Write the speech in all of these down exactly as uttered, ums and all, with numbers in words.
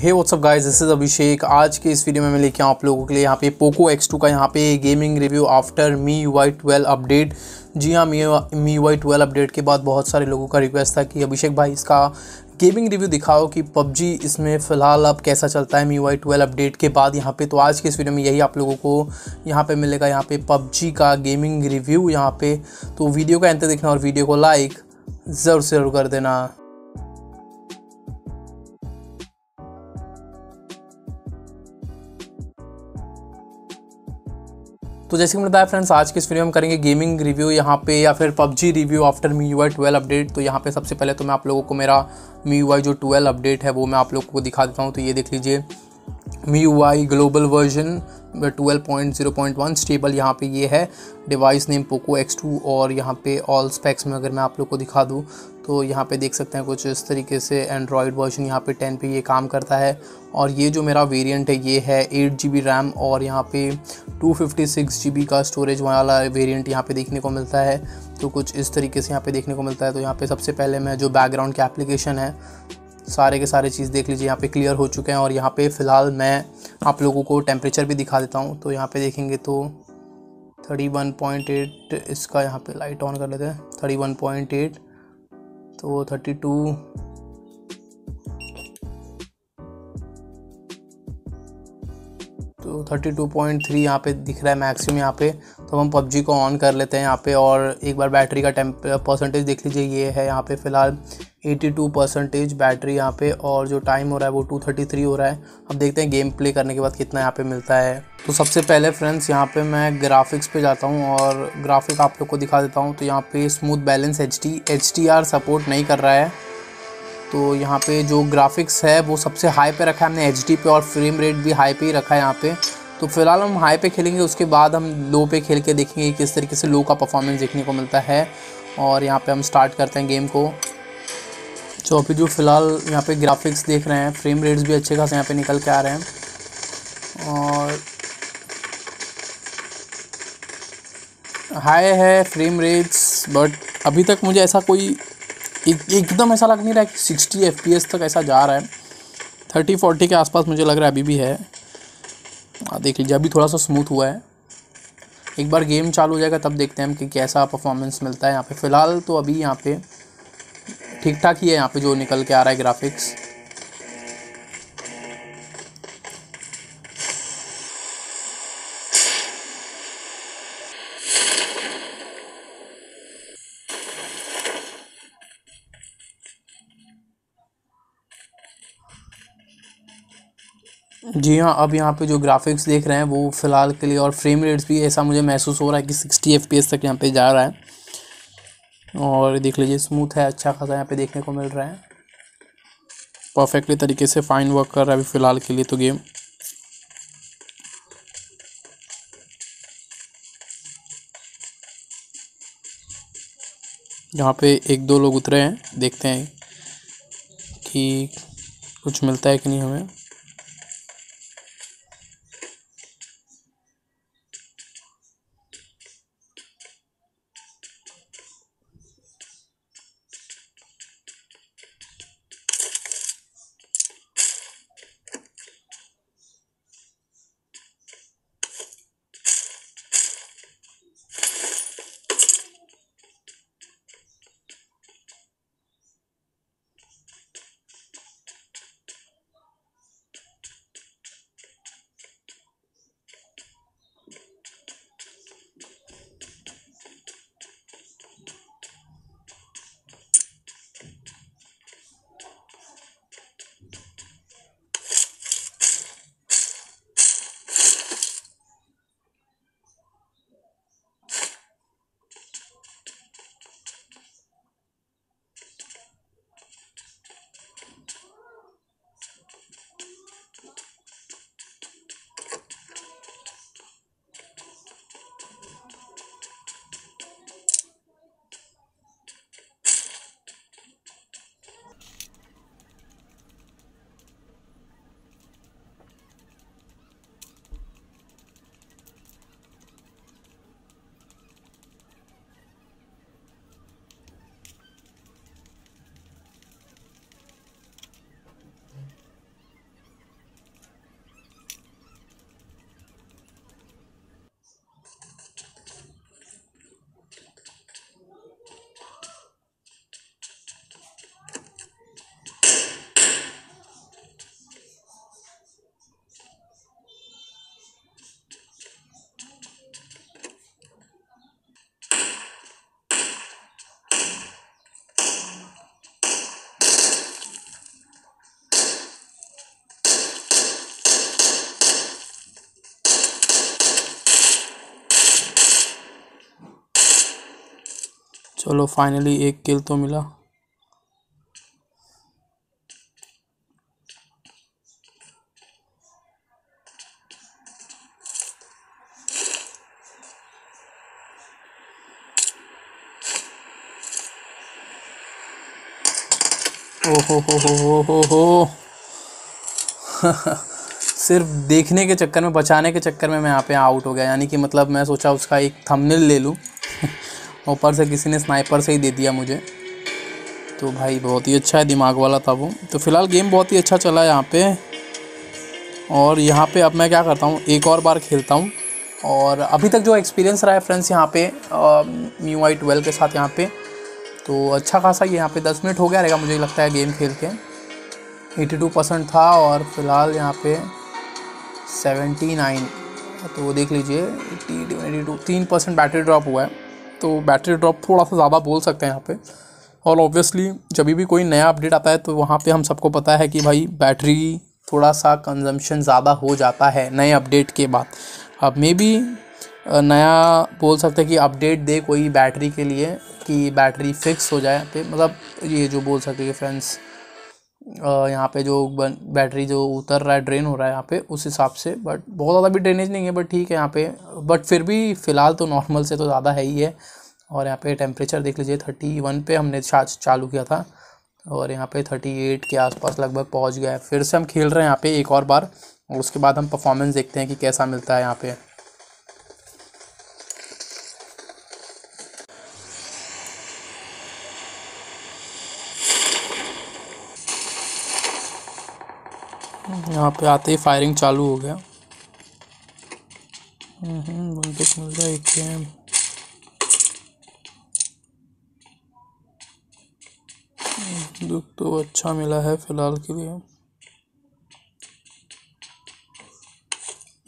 Hey what's up guys, this is Abhishek. आज के इस वीडियो में मैं लेके आया आप लोगों के लिए यहाँ पे पोको एक्स टू का यहाँ पे gaming review after M I U I twelve update. जी हाँ, M I U I twelve update के बाद बहुत सारे लोगों का रिक्वेस्ट था कि अभिषेक भाई इसका गेमिंग रिव्यू दिखाओ कि P U B G इसमें फ़िलहाल अब कैसा चलता है M I U I twelve update के बाद यहाँ पे। तो आज के इस वीडियो में यही आप लोगों को यहाँ पे मिलेगा, यहाँ पे P U B G का गेमिंग रिव्यू यहाँ पे। तो वीडियो का अंत तक देखना और वीडियो को लाइक ज़रूर से ज़रूर कर देना। तो जैसे कि मैंने बताया फ्रेंड्स, आज के इस वीडियो में हम करेंगे गेमिंग रिव्यू यहाँ पे या फिर P U B G review after M I U I twelve update. तो यहाँ पे सबसे पहले तो मैं आप लोगों को मेरा M I U I जो ट्वेल्व अपडेट है वो मैं आप लोगों को दिखा देता हूँ। तो ये देख लीजिए M I U I global version twelve point zero point one stable यहाँ पे ये है। Device name Poco X two और यहाँ पे ऑल स्पेक्स में अगर मैं आप लोग को दिखा दूँ तो यहाँ पे देख सकते हैं कुछ इस तरीके से एंड्रॉयड वर्जन यहाँ पे टेन पे ये काम करता है। और ये जो मेरा वेरिएंट है ये है एट जी बी रैम और यहाँ पे two fifty six G B का स्टोरेज वाला वेरिएंट यहाँ पे देखने को मिलता है। तो कुछ इस तरीके से यहाँ पे देखने को मिलता है। तो यहाँ पे सबसे पहले मैं जो बैकग्राउंड के एप्लीकेशन है सारे के सारे चीज़ देख लीजिए यहाँ पे क्लियर हो चुके हैं। और यहाँ पे फ़िलहाल मैं आप लोगों को टेम्परेचर भी दिखा देता हूँ। तो यहाँ पे देखेंगे तो थर्टी वन पॉइंट एट इसका यहाँ पे लाइट ऑन कर लेते हैं, थर्टी वन पॉइंट एट तो थर्टी टू तो थर्टी टू पॉइंट थ्री यहाँ पे दिख रहा है मैक्सिमम यहाँ पे। तो हम P U B G को ऑन कर लेते हैं यहाँ पे और एक बार बैटरी का टेम्प परसेंटेज देख लीजिए। ये है यहाँ पे फ़िलहाल एटी टू परसेंटेज बैटरी यहाँ पे और जो टाइम हो रहा है वो टू थर्टी थ्री हो रहा है। अब देखते हैं गेम प्ले करने के बाद कितना यहाँ पे मिलता है। तो सबसे पहले फ्रेंड्स यहाँ पे मैं ग्राफिक्स पे जाता हूँ और ग्राफिक आप लोग को दिखा देता हूँ। तो यहाँ पे smooth balance H D H D R support नहीं कर रहा है। तो यहाँ पे जो ग्राफिक्स है वो सबसे हाई पे रखा है हमने एच डी पे और फ्रेम रेट भी हाई पे ही रखा है यहाँ पे। तो फिलहाल हम हाई पे खेलेंगे, उसके बाद हम लो पे खेल के देखेंगे किस तरीके से लो का परफॉर्मेंस देखने को मिलता है। और यहाँ पे हम स्टार्ट करते हैं गेम को। तो अभी जो फ़िलहाल यहाँ पे ग्राफिक्स देख रहे हैं, फ्रेम रेट्स भी अच्छे खासे यहाँ पे निकल के आ रहे हैं और हाई है फ्रेम रेट्स। बट अभी तक मुझे ऐसा कोई एकदम ऐसा लग नहीं रहा है कि सिक्सटी एफ पी एस तक ऐसा जा रहा है, थर्टी फोर्टी के आसपास मुझे लग रहा है अभी भी है। देख लीजिए अभी थोड़ा सा स्मूथ हुआ है। एक बार गेम चालू हो जाएगा तब देखते हैं हम कि कैसा परफॉर्मेंस मिलता है यहाँ पे। फ़िलहाल तो अभी यहाँ पे ठीक ठाक ही है यहाँ पे जो निकल के आ रहा है ग्राफिक्स। जी हाँ, अब यहाँ पे जो ग्राफिक्स देख रहे हैं वो फ़िलहाल के लिए और फ्रेम रेट्स भी ऐसा मुझे महसूस हो रहा है कि सिक्सटी एफ पी एस तक यहाँ पे जा रहा है। और देख लीजिए स्मूथ है, अच्छा खासा यहाँ पे देखने को मिल रहा है, परफेक्टली तरीके से फाइन वर्क कर रहा है अभी फ़िलहाल के लिए तो गेम। यहाँ पे एक दो लोग उतरे हैं, देखते हैं कि कुछ मिलता है कि नहीं हमें। चलो फाइनली एक किल तो मिला। ओहो हो हो हो हो हो सिर्फ देखने के चक्कर में, बचाने के चक्कर में मैं यहाँ पे आउट हो गया। यानी कि मतलब मैं सोचा उसका एक थंबनेल ले लूँ, ऊपर से किसी ने स्नाइपर से ही दे दिया मुझे। तो भाई बहुत ही अच्छा है, दिमाग वाला था वो। तो फ़िलहाल गेम बहुत ही अच्छा चला यहाँ पे। और यहाँ पे अब मैं क्या करता हूँ, एक और बार खेलता हूँ। और अभी तक जो एक्सपीरियंस रहा है फ्रेंड्स यहाँ पे M I U I twelve के साथ, यहाँ पे तो अच्छा खासा ये यहाँ पे दस मिनट हो गया रहेगा मुझे लगता है गेम खेल के। बयासी परसेंट था और फ़िलहाल यहाँ पे उन्यासी, तो देख लीजिए अस्सी, बानवे, तीन परसेंट बैटरी ड्रॉप हुआ है। तो बैटरी ड्रॉप थोड़ा सा ज़्यादा बोल सकते हैं यहाँ पे। और ऑब्वियसली जब भी कोई नया अपडेट आता है तो वहाँ पे हम सबको पता है कि भाई बैटरी थोड़ा सा कंजम्पशन ज़्यादा हो जाता है नए अपडेट के बाद। अब मे बी नया बोल सकते हैं कि अपडेट दे कोई बैटरी के लिए कि बैटरी फिक्स हो जाए पे, मतलब ये जो बोल सकते हैं फ्रेंड्स यहाँ पे जो बैटरी जो उतर रहा है, ड्रेन हो रहा है यहाँ पे उस हिसाब से। बट बहुत ज़्यादा भी ड्रेनेज नहीं है, बट ठीक है यहाँ पे। बट फिर भी फ़िलहाल तो नॉर्मल से तो ज़्यादा है ही है। और यहाँ पे टेम्परेचर देख लीजिए इकतीस पे हमने चार्ज चालू किया था और यहाँ पे अड़तीस के आसपास लगभग पहुँच गया है। फिर से हम खेल रहे हैं यहाँ पे एक और बार और उसके बाद हम परफॉर्मेंस देखते हैं कि कैसा मिलता है यहाँ पे। यहाँ पे आते ही फायरिंग चालू हो गया। मिल गया एक गेम। दुख तो अच्छा मिला है फिलहाल के लिए।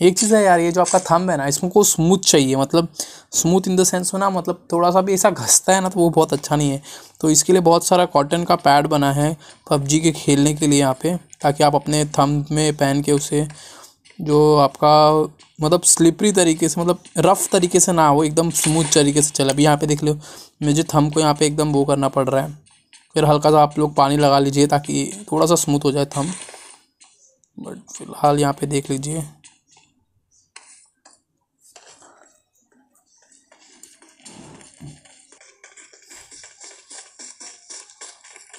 एक चीज़ है यार, ये जो आपका थंब है ना, इसमें को स्मूथ चाहिए। मतलब स्मूथ इन द सेंस में ना, मतलब थोड़ा सा भी ऐसा घसता है ना तो वो बहुत अच्छा नहीं है। तो इसके लिए बहुत सारा कॉटन का पैड बना है पबजी के खेलने के लिए यहाँ पे, ताकि आप अपने थंब में पहन के उसे जो आपका मतलब स्लिपरी तरीके से, मतलब रफ़ तरीके से ना हो, एकदम स्मूथ तरीके से चले। अभी यहाँ पे देख लो मुझे थंब को यहाँ पे एकदम वो करना पड़ रहा है। फिर हल्का सा आप लोग पानी लगा लीजिए ताकि थोड़ा सा स्मूथ हो जाए थंब। बट फिलहाल यहाँ पे देख लीजिए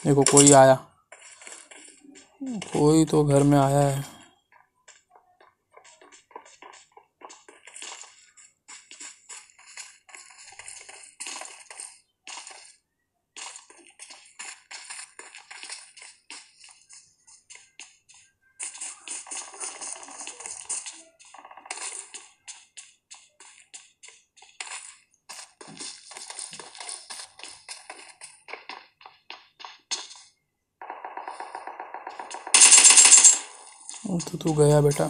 देखो कोई आया, कोई तो घर में आया है। तो तू गया बेटा।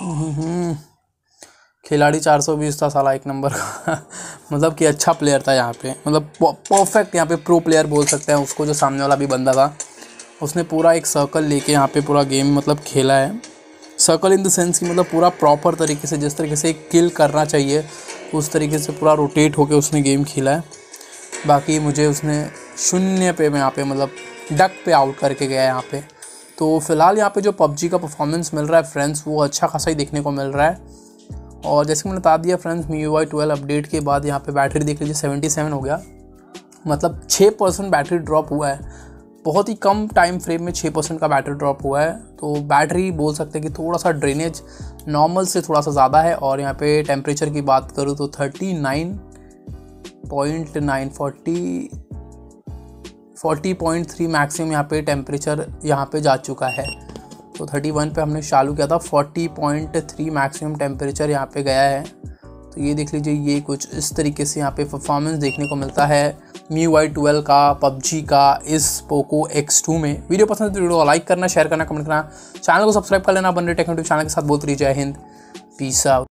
हम्म खिलाड़ी चार सौ बीस था साला, एक नंबर का। मतलब कि अच्छा प्लेयर था यहाँ पे, मतलब परफेक्ट यहाँ पे प्रो प्लेयर बोल सकते हैं उसको। जो सामने वाला भी बंदा था उसने पूरा एक सर्कल लेके यहाँ पे पूरा गेम मतलब खेला है। सर्कल इन द सेंस कि मतलब पूरा प्रॉपर तरीके से, जिस तरीके से एक किल करना चाहिए उस तरीके से पूरा रोटेट होके उसने गेम खेला है। बाकी मुझे उसने शून्य पे मैं यहाँ पे मतलब डक पे आउट करके गया यहाँ पे। तो फ़िलहाल यहाँ पे जो पबजी का परफॉर्मेंस मिल रहा है फ्रेंड्स, वो अच्छा खासा ही देखने को मिल रहा है। और जैसे कि मैंने बता दिया friends, M I U I twelve update के बाद यहाँ पर बैटरी देख लीजिए सेवेंटी सेवन हो गया। मतलब छः परसेंट बैटरी ड्रॉप हुआ है, बहुत ही कम टाइम फ्रेम में छः परसेंट का बैटरी ड्रॉप हुआ है। तो बैटरी बोल सकते हैं कि थोड़ा सा ड्रेनेज नॉर्मल से थोड़ा सा ज़्यादा है। और यहाँ पे टेम्परेचर की बात करूँ तो उनतालीस पॉइंट नौ, चालीस, चालीस पॉइंट तीन मैक्सिमम यहाँ पे टेम्परेचर यहाँ पे जा चुका है। तो इकतीस पे हमने चालू किया था, चालीस पॉइंट तीन मैक्सिमम टेम्परेचर यहाँ पे गया है। तो ये देख लीजिए, ये कुछ इस तरीके से यहाँ पे परफॉर्मेंस देखने को मिलता है M I U I twelve का, पबजी का, इस Poco एक्स टू में। वीडियो पसंद है तो वीडियो को लाइक करना, शेयर करना, कमेंट करना, चैनल को सब्सक्राइब कर लेना। बन रहे टेक यूट्यूब चैनल के साथ। बोलते रहिए जय हिंद, पीस आउट।